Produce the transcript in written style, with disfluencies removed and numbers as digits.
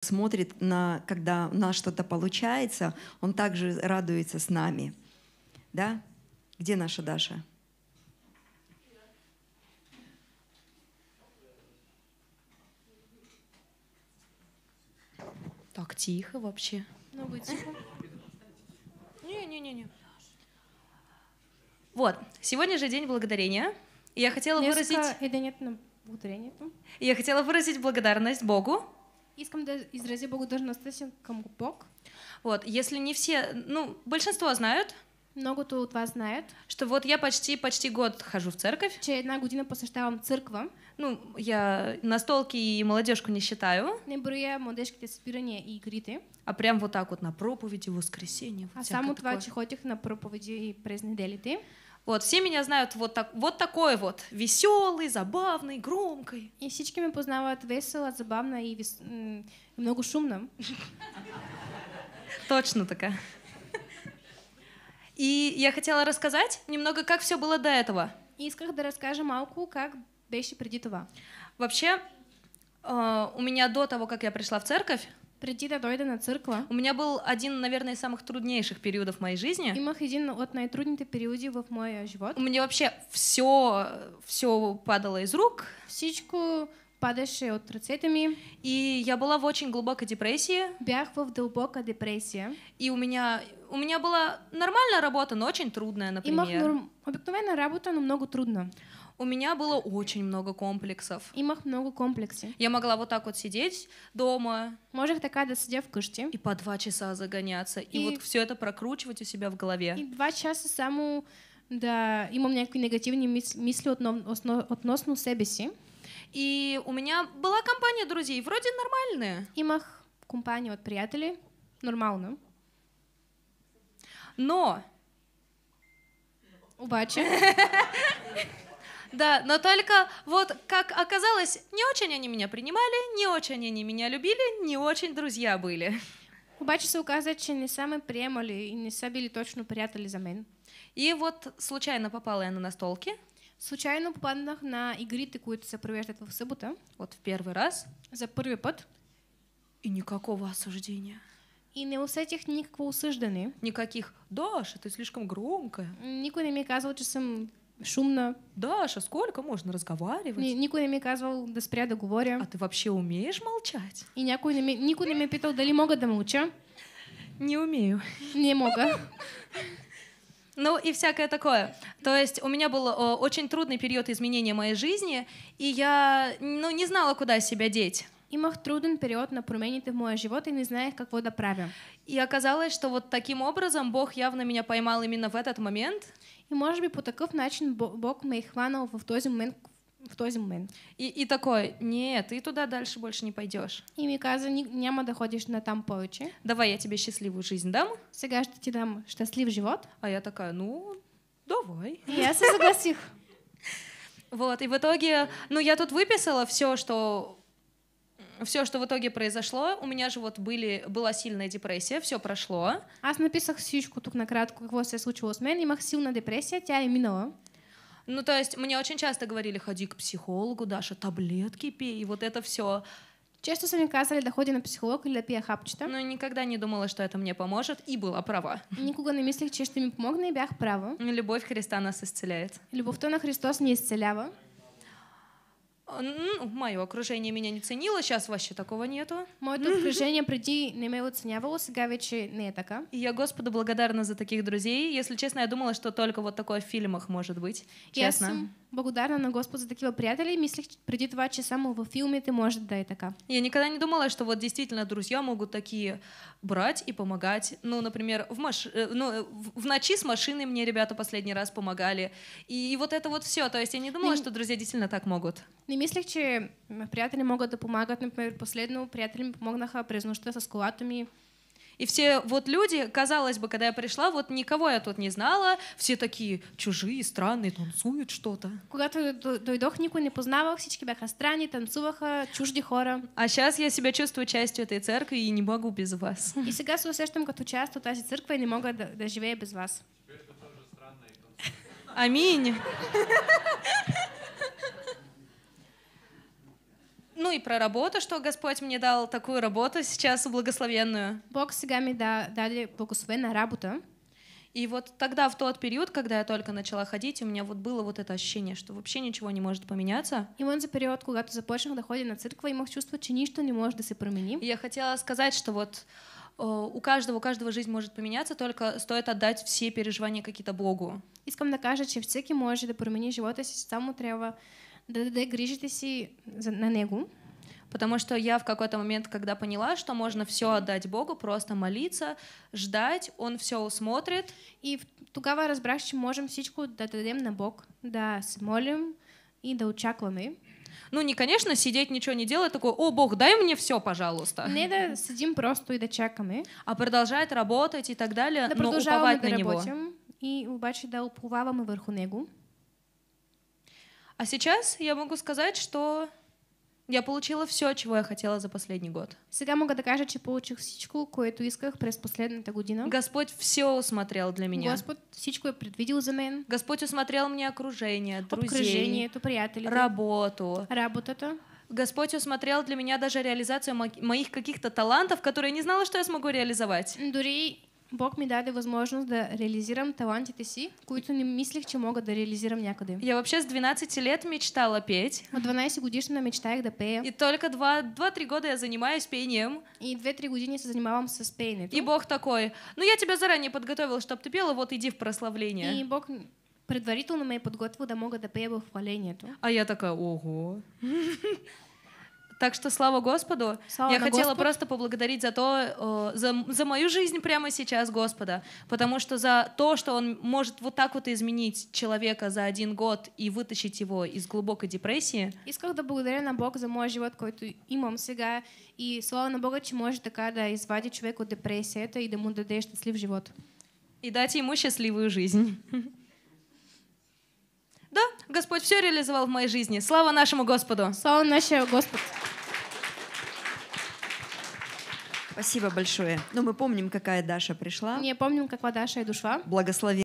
смотрит, на, когда у нас что-то получается, он также радуется с нами. Да? Где наша Даша? Так тихо вообще. Ну, вы тихо. Не-не-не. Вот, сегодня же День благодарения. И я хотела выразить благодарность Богу. Искам да изрази Богу должността към Бог. Вот, если не все, ну, большинство знают. Многото от вас знают. Что вот я почти год хожу в церковь. Че една година посещавам църква. Ну, я настолки и молодежку не считаю. Не броя младежките събирания и игрите. А прям вот так вот на проповеди, воскресенье. А само това, че ходих на проповеди и през неделите. Вот, все меня знают вот такой вот, веселый, забавный, громкой. И всички меня познавают весело, забавно и много шумно. Точно такая. И я хотела рассказать немного, как все было до этого. Исках да расскажа малку, как беше преди това. Вообще, у меня до того, как я пришла в церковь, преди да дойда на църква. У меня был один, наверное, из самых труднейших периодов в моей жизни. Имах един от най-трудните периоди в моя живот. У меня вообще все падало из рук. Всичко падаше от ръцете ми. И я была в очень глубокой депрессии. Бях в дълбока депресия. И у меня была нормальная работа, но очень трудная, например. Имах обикновена работа, но много трудно. У меня было очень много комплексов. Имах много комплексов. Я могла вот так вот сидеть дома. Можех така да сидя вкъщи. И по 2 часа загоняться. И вот все это прокручивать у себя в голове. И 2 часа само да имам някакви негативни мисли относно себе си. И у меня была компания друзей, вроде нормальные. Имах компанию от приятелей, нормально. Но... Обаче... Да, но только вот, как оказалось, не очень они меня принимали, не очень они меня любили, не очень друзья были. Обаче се оказа, че не са ме приемали и не са били точно приятели за мен. И вот случайно попала я на настолки. Случайно попаднах на игрите, които се провеждат в събота. Вот в первый раз. За първи път. И никакого осуждения. И не усетих никакво осъждане. Никаких. Даша, ты слишком громкая. Никой не ми казал, че съм... Шумно. Даша, сколько можно разговаривать? Никой не мне казал, да спря да говоря. А ты вообще умеешь молчать? И никой не мне питал, дали мога да молча. Не умею. Не мога. Ну и всякое такое. То есть у меня был очень трудный период изменения моей жизни, и я не знала, куда себя деть. Имах труден период на промените в моя живот и не знаех какво да правя. И оказалось, что вот таким образом Бог явно меня поймал именно в этот момент. И, может быть, по таков начин Бог ме хванал в този момент. И такой, нет, ты туда дальше больше не пойдешь. И ми каза, няма да ходиш на там повече. Давай я тебе счастливую жизнь дам. Сега ще ти дам щастлив живот. А я такая, ну, давай. И я се согласих. Вот, и в итоге, ну, я тут выписала все, что в итоге произошло. У меня же вот была сильная депрессия, все прошло. Аз написах всичко тук накратко, какво се случило с мен. Имах сильная депрессия, тя е минала. Ну, то есть мне очень часто говорили, ходи к психологу, Даша, таблетки пей, и вот это все. Често са ми казали да ходи на психолог или да пия хапчета. Но никогда не думала, что это мне поможет, и была права. Никога не мислех, че ще ми помогне, и бях права. Любовь Христа нас исцеляет. Любовта на Христос не исцелява. Мое окружение меня не ценило, сейчас вообще такого нету. Моето окружение преди не ме оценявало, сега вече не е така. И я Господу благодарна за таких друзей. Если честно, я думала, что только вот такое в фильмах может быть. Честно. Я съм благодарна на Господа за такива приятели. Мислех преди това, че само в филмите може да е така. Я никогда не думала, что вот действительно друзья могут такие брать и помогать. Ну, например, в ночи с машиной мне ребята последний раз помогали. И вот это вот все. То есть я не думала, что друзья действительно так могут. Не мислех, че приятели могат да помагат. Например, последно приятели ми помогнаха през нощта с колата ми. И все вот люди, казалось бы, когда я пришла, вот никого я тут не знала, все такие чужие, странные, танцуют что-то. Когато дойдох, никой не познавах, всички бяха странни, танцуваха, чужди хора. А сейчас я себя чувствую частью этой церкви и не могу без вас. И сега се усещам като част от тази църква и не мога да живея без вас. Аминь. ну и про работу, что Господь мне дал такую работу сейчас благословенную. Бог всегда мне дали благословенную работу. И вот тогда, в тот период, когда я только начала ходить, у меня вот было вот это ощущение, что вообще ничего не может поменяться. И вот за период, когда ты започнал доходить на церковь, и мог чувствовать, что ничто не может се променить. Я хотела сказать, что вот у каждого жизнь может поменяться, только стоит отдать все переживания какие-то Богу. Искам да кажа, че всеки може да промени живота си, само трябва да даде грижите си на него. Потому что я в какой-то момент, когда поняла, что можно все отдать Богу, просто молиться, ждать, Он все усмотрит. И тогава разбрах, че можем всичко да дадем на Бог, да се молим и да очакваме. Ну, не, конечно, сидеть ничего не делать, такой, о, Бог, дай мне все, пожалуйста. Не, да сидим просто и да чакаме. А продолжать работать и так далее, да, но уповать на Него. И, обаче, да уповаваме върху Него. А сейчас я могу сказать, что я получила все, чего я хотела за последний год. Сега мога да кажа, че получих всичко, което исках през последната година. Господь все усмотрел для меня. Господь всичко е предвидел за мен. Господь усмотрел мне окружение, друзей, работу. Работата. Господь усмотрел для меня даже реализацию моих каких-то талантов, которые я не знала, что я смогу реализовать. Дори Бог ми даде възможност да реализирам талантите си, които не мислех, че мога да реализирам някъде. Я вообще с 12 лет мечтала петь. От 12 годишна мечтаях да пея. И только 2-3 года я занимаюсь пением. И 2-3 години се занимавам с пеенето. И Бог такой, ну я тебя заранее подготовил, чтобы ты пела, вот иди в прославление. И Бог предварително ме подготвил да мога да пея в хвалението. А я такая, ого. Так что слава Господу. Слава я хотела Господь. Просто поблагодарить за то, за мою жизнь прямо сейчас Господа, потому что за то, что Он может вот так вот изменить человека за один год и вытащить его из глубокой депрессии. Исках да благодаря на Бог за мой живот, който имам сега, и слава на Бога, че може така да извади човек от депресията и да му даде щастлив живот. И дать ему счастливую жизнь. Да, Господь все реализовал в моей жизни. Слава нашему Господу. Слава нашему Господу. Спасибо большое. Ну, мы помним, какая Даша пришла. Не помним, какая Даша и душа. Благослови.